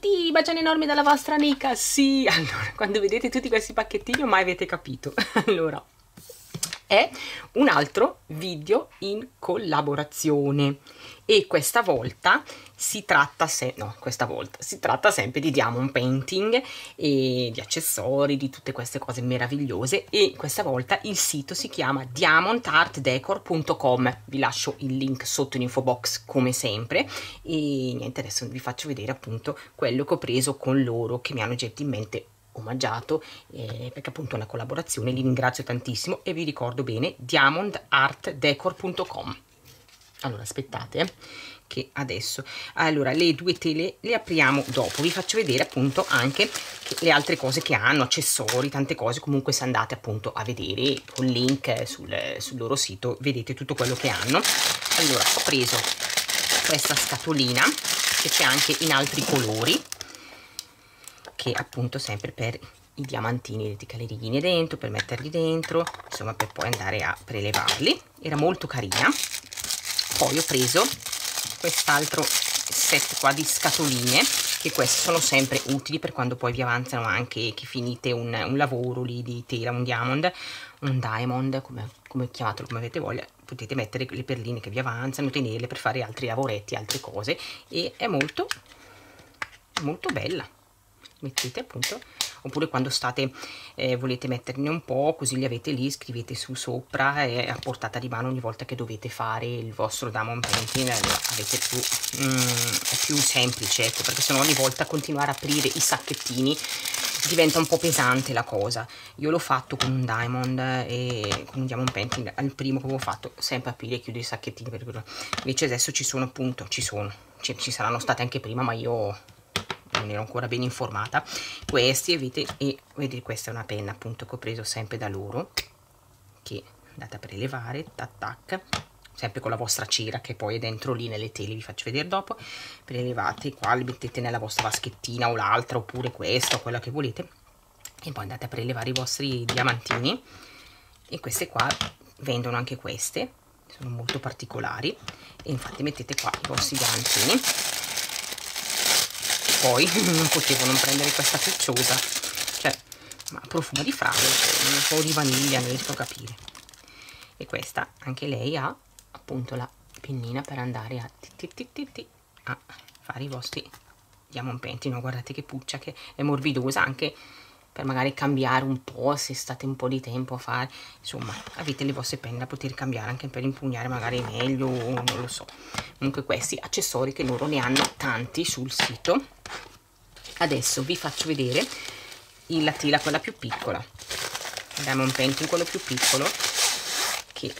tutti, bacione enorme dalla vostra Nika. Sì, allora, quando vedete tutti questi pacchettini ormai avete capito. Allora, è un altro video in collaborazione e questa volta si tratta, si tratta sempre di diamond painting e di accessori, di tutte queste cose meravigliose, e questa volta il sito si chiama DiamondArtDecor.com, vi lascio il link sotto in info box come sempre, e niente, adesso vi faccio vedere appunto quello che ho preso con loro, che mi hanno gentilmente omaggiato, perché appunto è una collaborazione, li ringrazio tantissimo. E vi ricordo bene, DiamondArtDecor.com. allora aspettate che adesso, allora, le due tele le apriamo dopo, vi faccio vedere appunto anche le altre cose che hanno, accessori, tante cose. Comunque se andate appunto a vedere con link sul loro sito vedete tutto quello che hanno. Allora, ho preso questa scatolina che c'è anche in altri colori, che appunto sempre per i diamantini, le calerigine dentro, per metterli dentro, insomma, per poi andare a prelevarli. Era molto carina. Poi ho preso quest'altro set qua di scatoline, che queste sono sempre utili per quando poi vi avanzano anche, che finite un lavoro lì di tela, un diamond, come chiamatelo, come avete voglia, potete mettere le perline che vi avanzano, tenerle per fare altri lavoretti, altre cose, e è molto molto bella. Mettete appunto, oppure quando state, volete metterne un po', così li avete lì, scrivete su sopra, a portata di mano ogni volta che dovete fare il vostro diamond painting. Avete più semplice, ecco, perché sennò ogni volta continuare a aprire i sacchettini diventa un po' pesante la cosa. Io l'ho fatto con un diamond e con un diamond painting, al primo che avevo fatto, sempre aprire e chiudere i sacchettini, perché invece adesso ci sono appunto, ci saranno state anche prima, ma io non ero ancora ben informata. Questi, vedete, questa è una penna appunto che ho preso sempre da loro, che andate a prelevare, tac tac, sempre con la vostra cera che poi è dentro lì nelle tele, vi faccio vedere dopo. Prelevate qua, le mettete nella vostra vaschettina o l'altra, oppure questa o quella che volete, e poi andate a prelevare i vostri diamantini. E queste qua vendono anche, queste sono molto particolari, e infatti mettete qua i vostri diamantini. Poi non potevo non prendere questa fecciosa, cioè, ma profuma di fragole, un po' di vaniglia, non riesco a capire. E questa, anche lei ha appunto la pennina per andare a fare i vostri diamond painting. No, guardate che puccia, che è morbidosa, anche per magari cambiare un po', se state un po' di tempo a fare, insomma, avete le vostre penne da poter cambiare, anche per impugnare magari meglio, non lo so. Comunque questi accessori, che loro ne hanno tanti sul sito. Adesso vi faccio vedere la tela, quella più piccola, diamond painting, quello più piccolo, che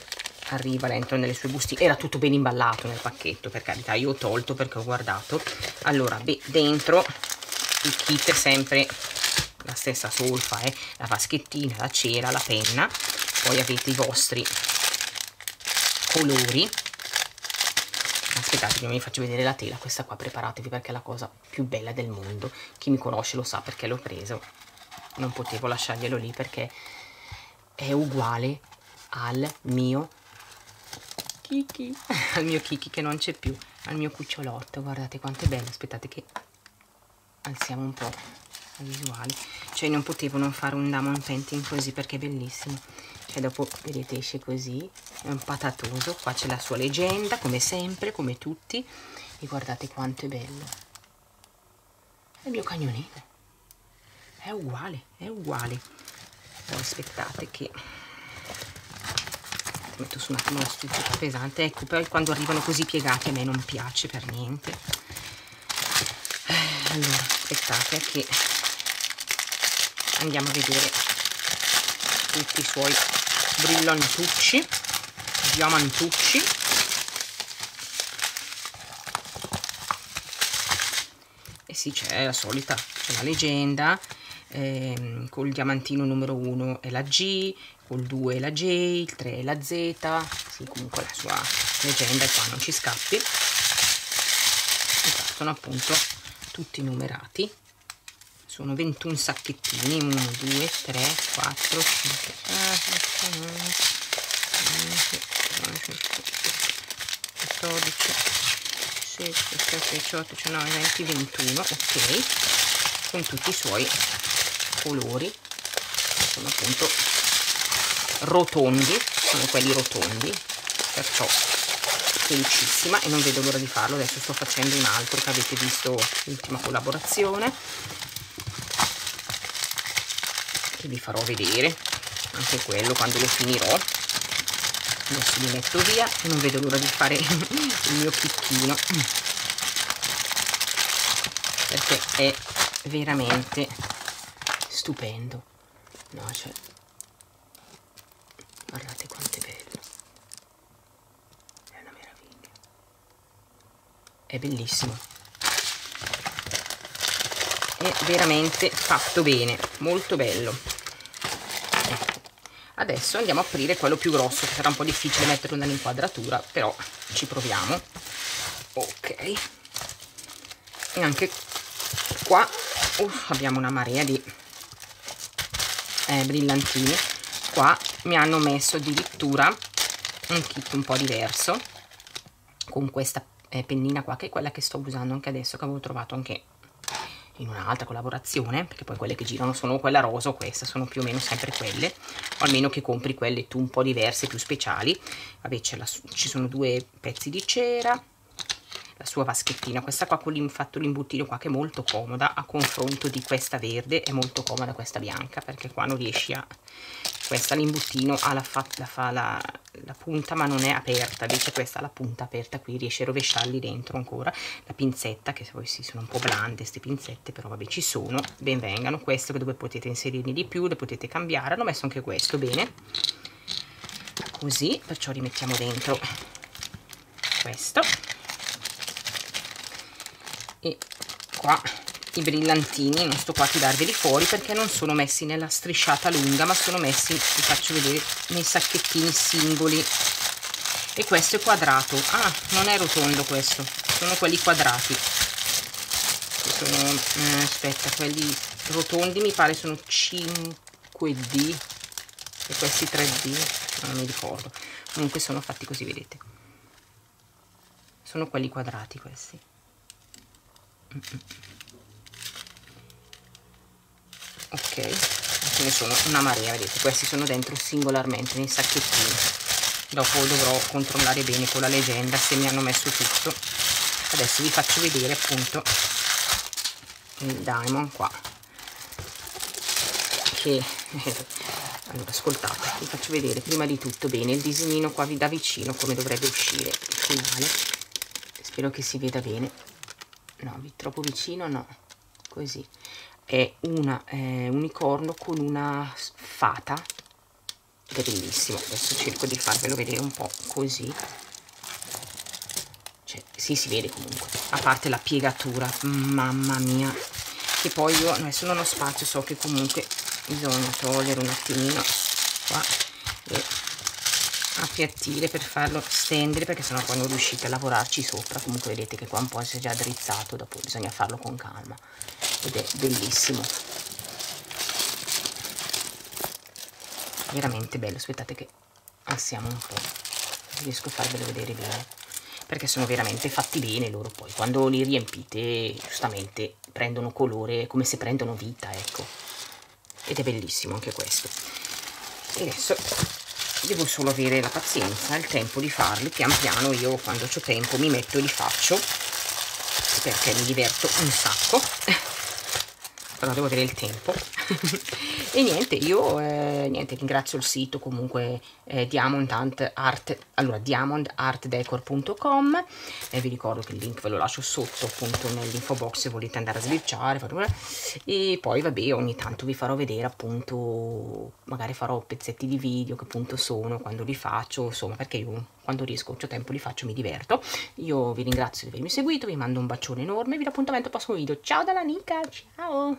arriva dentro nelle sue bustine. Era tutto ben imballato nel pacchetto, per carità, io ho tolto perché ho guardato. Allora, dentro il kit è sempre la stessa solfa, la vaschettina, la cera, la penna, poi avete i vostri colori. Aspettate che vi faccio vedere la tela, questa qua, preparatevi perché è la cosa più bella del mondo. Chi mi conosce lo sa perché l'ho preso, non potevo lasciarglielo lì, perché è uguale al mio Kiki, che non c'è più, al mio cucciolotto. Guardate quanto è bello, aspettate che alziamo un po' la visuale, cioè non potevo non fare un diamond painting così, perché è bellissimo. Cioè, dopo vedete, esce così, è un patatoso. Qua c'è la sua leggenda, come sempre, come tutti, e guardate quanto è bello. È il mio cagnolino, è uguale, è uguale. Poi aspettate che metto su un attimo la stufetta pesante, ecco, poi quando arrivano così piegati a me non piace per niente. Allora aspettate che andiamo a vedere tutti i suoi brillantucci, diamantucci. E sì, c'è la solita, c'è la leggenda, col diamantino numero 1 è la G, col 2 è la J, il 3 è la Z. Sì, comunque la sua leggenda, e qua non ci scappi. E partono appunto tutti numerati. Sono 21 sacchettini, 1, 2, 3, 4, 5, 14, 16, 17, 18, 19, 20, 21, ok, con tutti i suoi colori, sono appunto rotondi, sono quelli rotondi, perciò felicissima e non vedo l'ora di farlo. Adesso sto facendo un altro che avete visto, l'ultima collaborazione, che vi farò vedere anche quello quando lo finirò. Adesso li metto via e non vedo l'ora di fare il mio chicchino, perché è veramente stupendo, no? Cioè, guardate quanto è bello, è una meraviglia, è bellissimo, è veramente fatto bene, molto bello. Adesso andiamo a aprire quello più grosso, che sarà un po' difficile metterlo nell'inquadratura, però ci proviamo. Ok, e anche qua abbiamo una marea di brillantini. Qua mi hanno messo addirittura un kit un po' diverso, con questa pennina qua, che è quella che sto usando anche adesso, che avevo trovato anche in un'altra collaborazione, perché poi quelle che girano sono quella rosa o questa, sono più o meno sempre quelle, o almeno che compri quelle tu un po' diverse, più speciali. Vabbè, ci sono due pezzi di cera, la sua vaschettina, questa qua con l'imbuttino qua, che è molto comoda a confronto di questa verde, è molto comoda questa bianca, perché qua non riesci a... questa l'imbuttino ha la punta ma non è aperta, invece questa ha la punta aperta, qui riesce a rovesciarli dentro ancora. La pinzetta, che poi sì, sono un po' blande queste pinzette, però vabbè, ci sono, ben vengano. Questo dove potete inserirne di più, le potete cambiare, hanno messo anche questo, bene, così, perciò rimettiamo dentro questo. E qua i brillantini, non sto qua a tirarveli fuori perché non sono messi nella strisciata lunga, ma sono messi, vi faccio vedere, nei sacchettini singoli. E questo è quadrato, ah, non è rotondo questo, sono quelli quadrati, sono, aspetta, quelli rotondi mi pare sono 5D e questi 3D, non mi ricordo, comunque sono fatti così, vedete, sono quelli quadrati questi. Ok, ce ne sono una marea, vedete, questi sono dentro singolarmente nei sacchettini. Dopo dovrò controllare bene con la leggenda se mi hanno messo tutto. Adesso vi faccio vedere appunto il diamond qua, che allora ascoltate, vi faccio vedere prima di tutto bene il disegnino qua da vicino, come dovrebbe uscire il finale. Spero che si veda bene, no, troppo vicino no, così. È un unicorno con una fata, bellissimo. Adesso cerco di farvelo vedere un po' così, cioè, sì, si vede comunque, a parte la piegatura, mamma mia, che poi io adesso non ho spazio, so che comunque bisogna togliere un attimino qua e appiattire per farlo stendere, perché sennò poi non riuscite a lavorarci sopra. Comunque vedete che qua un po' si è già drizzato, dopo bisogna farlo con calma. Ed è bellissimo, veramente bello. Aspettate che alziamo un po', non riesco a farvelo vedere bene, perché sono veramente fatti bene loro. Poi quando li riempite, giustamente prendono colore, come se prendono vita, ecco, ed è bellissimo anche questo. E adesso devo solo avere la pazienza, il tempo di farli pian piano. Io quando ho tempo mi metto e li faccio, perché mi diverto un sacco, però devo avere il tempo. E niente, io ringrazio il sito comunque, DiamondArtDecor.com, vi ricordo che il link ve lo lascio sotto appunto nell'info box se volete andare a sbirciare, e poi vabbè ogni tanto vi farò vedere appunto, magari farò pezzetti di video che appunto sono, quando li faccio, insomma, perché io quando riesco, ho tempo, li faccio, mi diverto. Io vi ringrazio di avermi seguito, vi mando un bacione enorme, vi do appuntamento al prossimo video. Ciao da LaNika, ciao!